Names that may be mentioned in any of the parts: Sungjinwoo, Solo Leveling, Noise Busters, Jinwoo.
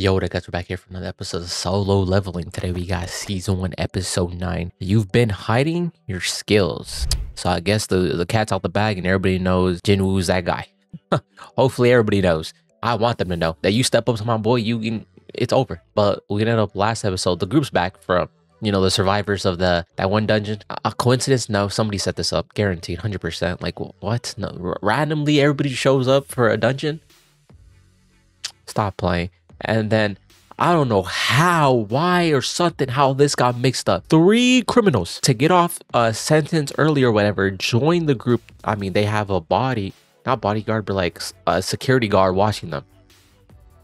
Yo, what up guys, we're back here for another episode of Solo Leveling. Today we got Season 1, Episode 9. You've been hiding your skills. So I guess the cat's out the bag and everybody knows Jinwoo's that guy. Hopefully everybody knows. I want them to know that you step up to my boy, it's over. But we ended up last episode, the group's back from, you know, the survivors of that one dungeon. A coincidence? No, somebody set this up. Guaranteed, 100%. Like, what? No, randomly everybody shows up for a dungeon? Stop playing. And then I don't know how, why, or something, how this got mixed up. Three criminals, to get off a sentence early or whatever, join the group. I mean, they have a not bodyguard, but like a security guard watching them.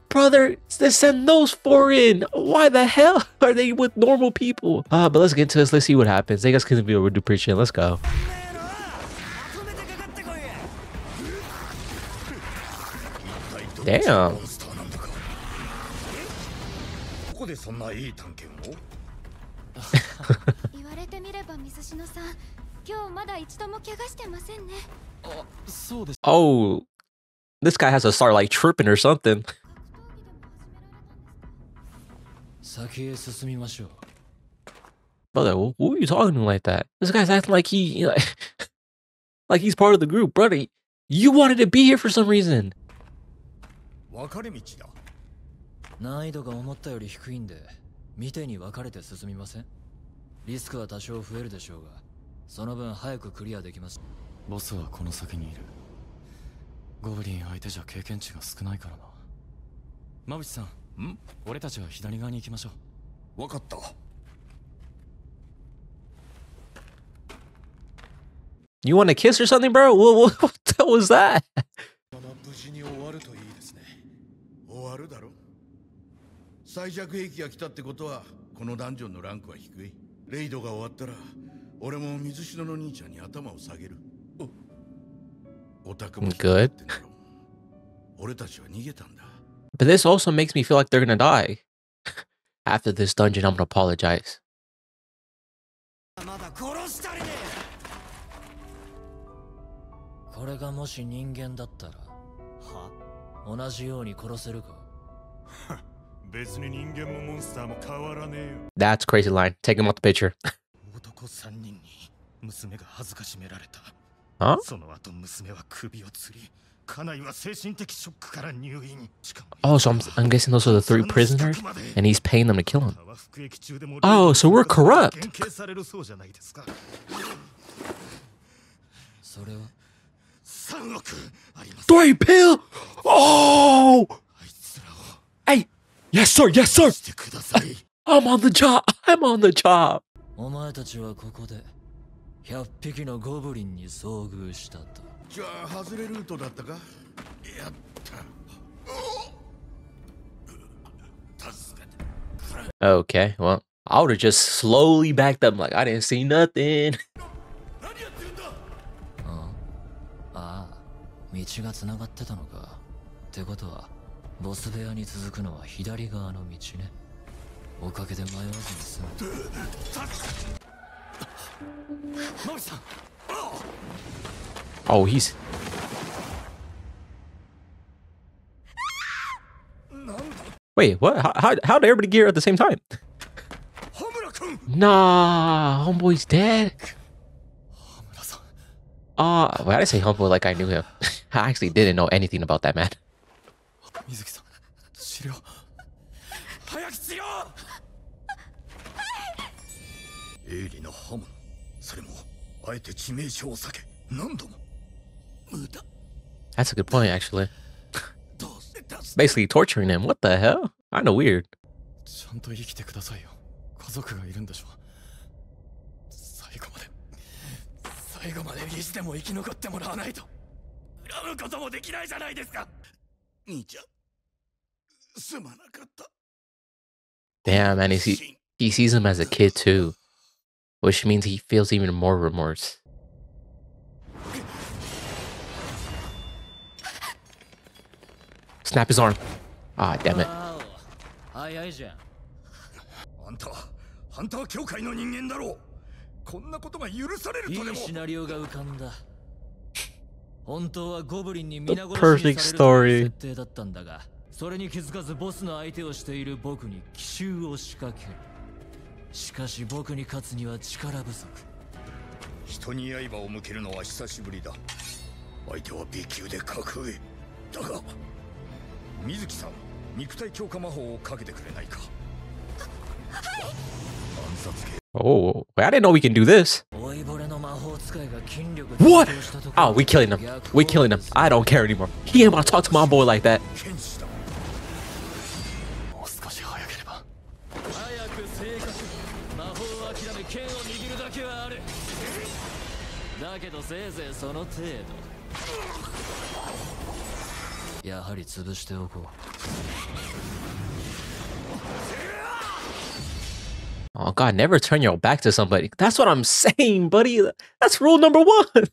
Brother, they send those four in. Why the hell are they with normal people? But let's get into this. Let's see what happens. Thank you guys for the video. We do appreciate it. Let's go. Damn. Oh, this guy has to start like tripping or something. Brother, what are you talking to like that? This guy's acting like he like he's part of the group. Brother, you wanted to be here for some reason. You want to kiss or something, bro? What the hell was that? What good. But this also makes me feel like they're gonna die. After this dungeon, I'm gonna apologize. That's crazy line. Take him out the picture. Huh? Oh, so I'm guessing those are the three prisoners, and he's paying them to kill him. Oh, so we're corrupt. $3 billion. Oh. Hey. Yes, sir. Yes, sir. I'm on the job. I'm on the job. Okay, well, I would have just slowly backed up like I didn't see nothing. Oh, he's... Wait, what? How did everybody gear at the same time? Nah, homeboy's dead. Why did I say homeboy like I knew him? I actually didn't know anything about that man. That's a good point, actually. Basically torturing him. What the hell? Kinda weird. Damn, man, he sees him as a kid too, which means he feels even more remorse. Snap his arm. Ah, damn it. The perfect story. それに気づかずボスの相手をしている僕に奇襲を仕掛ける。しかし僕に勝つには力不足。人に刃を向けるのは久しぶりだ。相手は B 級で格上だが、水木さん、肉体強化魔法をかけてくれないか。はい。暗殺系。Oh, I didn't know we can do this. What? Oh, we killing him. We killing him. I don't care anymore. He ain't want to talk to my boy like that. Oh God, never turn your back to somebody. That's what I'm saying, buddy. That's rule number one.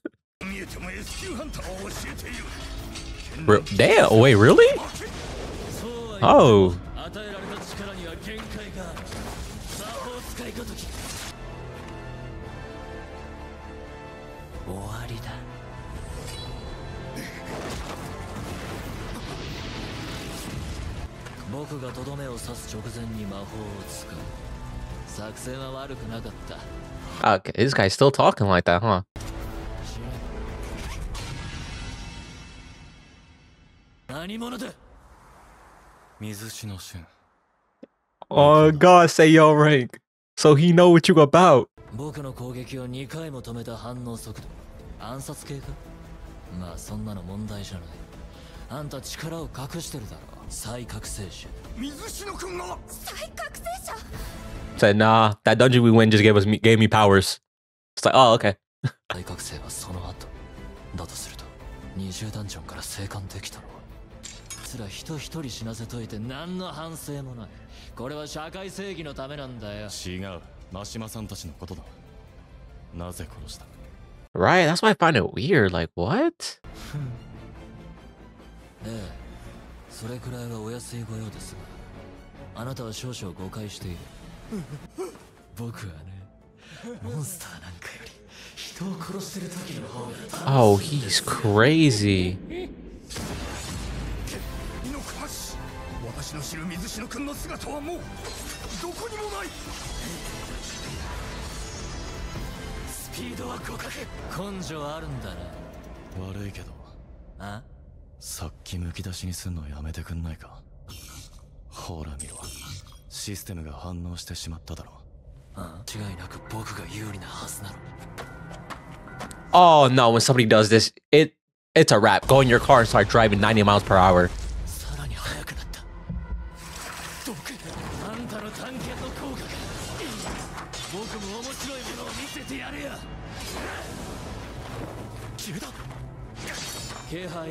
Damn, wait, really? Oh. Okay, this guy's still talking like that, huh? Oh God, say your rank, so he know what you about. Said nah, that dungeon we win just gave me powers. It's like, oh okay. Right, that's why I find it weird. Like, what? Oh, he's crazy. Oh no, when somebody does this, it's a wrap. Go in your car and start driving 90 miles per hour. Huh?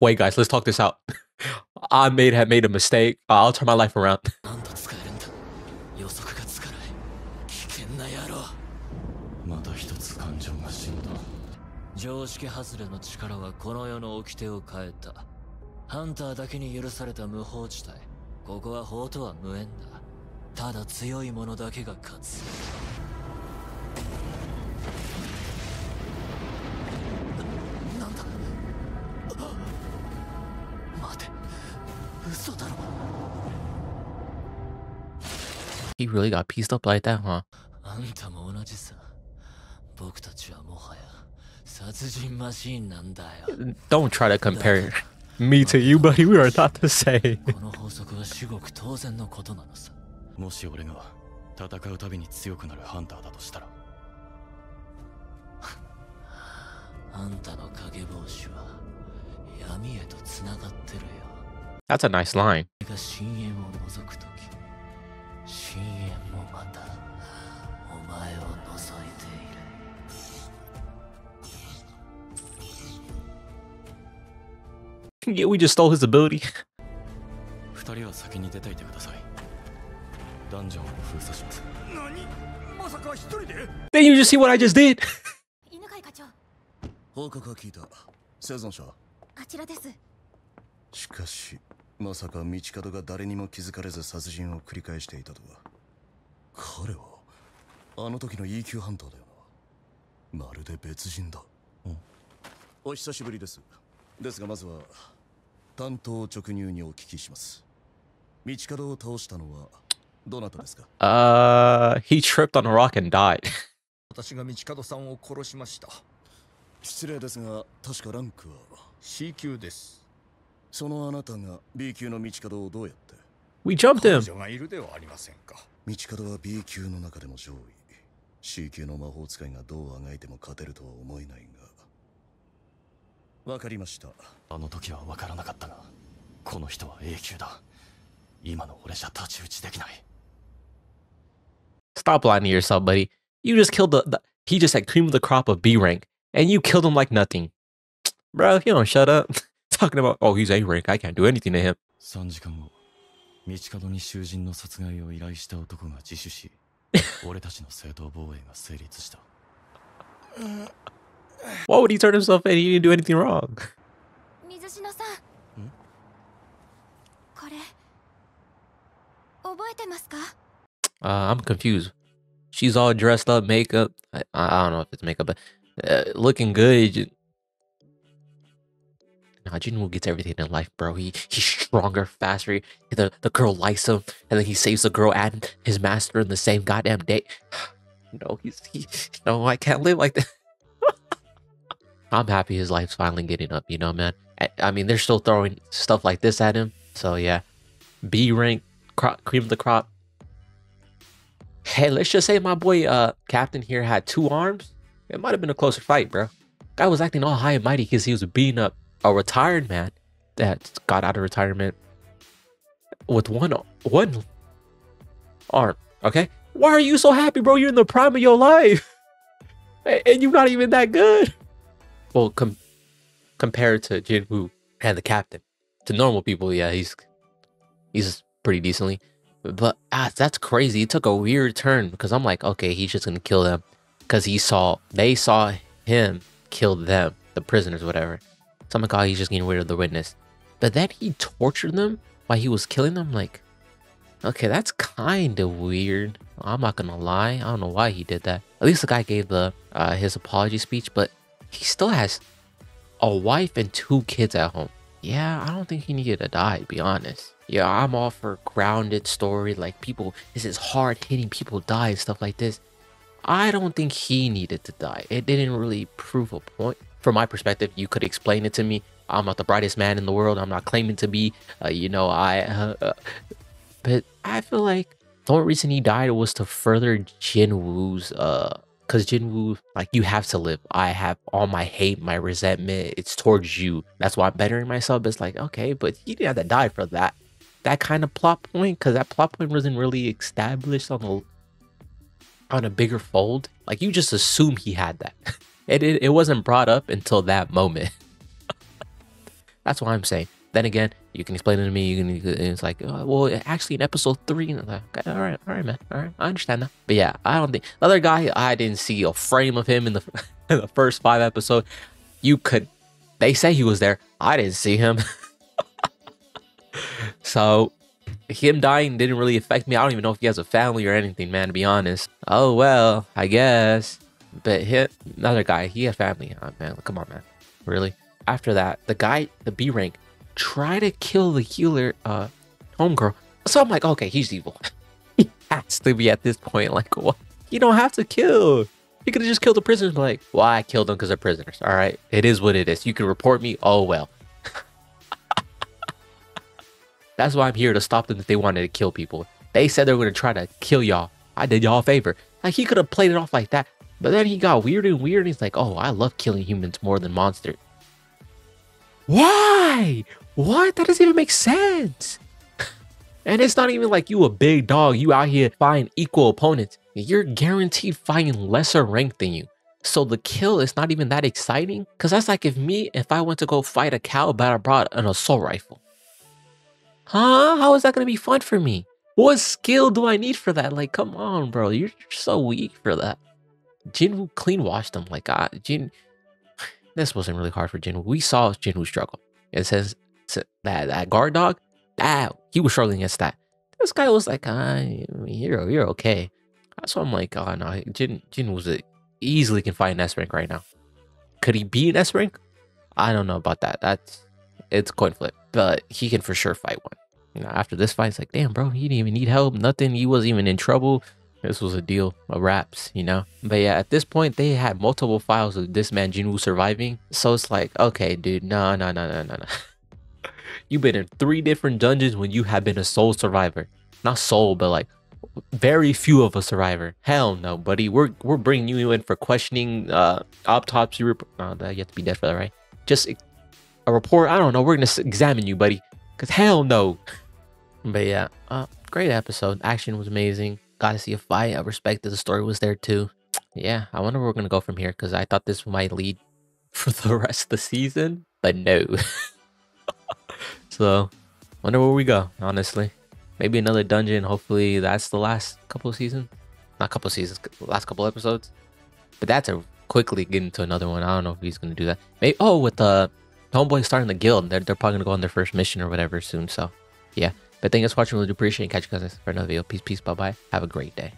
Wait guys, let's talk this out. I have made a mistake. I'll turn my life around. He really got pieced up like that, huh? Don't try to compare me to you, buddy. We are not the same. That's a nice line. Yeah, we just stole his ability. Then you just see what I just did. He tripped on a rock and died. We jumped him. Stop lying to yourself, buddy. You just killed he just had cream of the crop of B rank, and you killed him like nothing. Bro, you don't shut up. Talking about, oh, he's A rank, I can't do anything to him. 3時間後、道角に囚人の殺害を依頼した男が自首し、俺たちの正当防衛が成立した。Why would he turn himself in? He didn't do anything wrong. 水篠さん。ん?これ覚えてますか? I'm confused. She's all dressed up, makeup. I don't know if it's makeup, but looking good. Nah, Junwoo gets everything in life, bro. He's stronger, faster. The girl likes him, and then he saves the girl and his master in the same goddamn day. No, no, I can't live like that. I'm happy his life's finally getting up, you know, man. I mean, they're still throwing stuff like this at him, so yeah. B rank, cream of the crop. Hey, let's just say my boy Captain here had 2 arms. It might have been a closer fight, bro. Guy was acting all high and mighty because he was beating up a retired man that got out of retirement with one arm, okay? Why are you so happy, bro? You're in the prime of your life. And you're not even that good. Well, compared to Jinwoo and the Captain. To normal people, yeah, he's pretty decently. But that's crazy. It took a weird turn because I'm like, okay, he's just gonna kill them because they saw him kill them, the prisoners, whatever. So I'm like, oh, he's just getting rid of the witness. But then he tortured them while he was killing them. Like, okay, that's kind of weird. I'm not gonna lie. I don't know why he did that. At least the guy gave his apology speech, but he still has a wife and 2 kids at home. Yeah, I don't think he needed to die, to be honest. Yeah, I'm all for grounded story, like people, this is hard-hitting, people die and stuff like this. I don't think he needed to die. It didn't really prove a point. From my perspective, you could explain it to me. I'm not the brightest man in the world. I'm not claiming to be, you know, but I feel like the only reason he died was to further Jinwoo's, because Jinwoo, like, you have to live. I have all my hate, my resentment. It's towards you. That's why I'm bettering myself. It's like, okay, but you didn't have to die for that. That kind of plot point, because that plot point wasn't really established on a bigger fold. Like, you just assume he had that. It wasn't brought up until that moment. That's what I'm saying. Then again, you can explain it to me. It's like, oh, well, actually, in episode 3, and I'm like, okay, all right, man, all right, I understand that. But yeah, I don't think the other guy. I didn't see a frame of him in the first 5 episodes. You could, they say he was there. I didn't see him. So, him dying didn't really affect me. I don't even know if he has a family or anything, man. To be honest. Oh well, I guess. But another guy, he had family. Oh, man, come on, man. Really? After that, the guy, the B rank, try to kill the healer, homegirl. So I'm like, okay, he's evil. He has to be at this point. Like, what? You don't have to kill. You could have just killed the prisoners. Like, well, I killed them because they're prisoners. All right, it is what it is. You can report me. Oh well. That's why I'm here, to stop them if they wanted to kill people. They said they were going to try to kill y'all. I did y'all a favor. Like, he could have played it off like that. But then he got weird and weird. He's like, oh, I love killing humans more than monsters. Why? What? That doesn't even make sense. And it's not even like you a big dog. You out here fighting equal opponents. You're guaranteed fighting lesser rank than you. So the kill is not even that exciting. Because that's like if I went to go fight a cow, but I brought an assault rifle. Huh? How is that going to be fun for me? What skill do I need for that? Like, come on, bro. You're so weak for that. Jinwoo clean washed him. Like, this wasn't really hard for Jinwoo. We saw Jinwoo struggle. It says that guard dog, he was struggling against that. This guy was like, you're okay. So I'm like, oh, no. Jinwoo easily can fight an S rank right now. Could he be an S rank? I don't know about that. It's coin flip, but he can for sure fight one. You know, after this fight, it's like, damn, bro, he didn't even need help, nothing. He wasn't even in trouble. This was a deal of wraps, you know? But yeah, at this point, they had multiple files of this man Jinwoo surviving. So it's like, okay, dude, no. You've been in 3 different dungeons when you have been a sole survivor. Not sole, but like very few of a survivor. Hell no, buddy. We're bringing you in for questioning, autopsy report. Oh, you have to be dead for that, right? Just a report. I don't know. We're going to examine you, buddy. Because hell no. But yeah, great episode. Action was amazing. Got to see a fight. I respected the story was there too. Yeah, I wonder where we're going to go from here, because I thought this might lead for the rest of the season, but no. So, wonder where we go, honestly. Maybe another dungeon. Hopefully that's the last couple of seasons. Not couple of seasons, last couple of episodes. But that's a quickly get into another one. I don't know if he's going to do that. Maybe, oh, with the homeboy starting the guild, they're probably going to go on their first mission or whatever soon. So, yeah. But thank you guys for watching. Really do appreciate it. Catch you guys for another video. Peace, peace, bye-bye. Have a great day.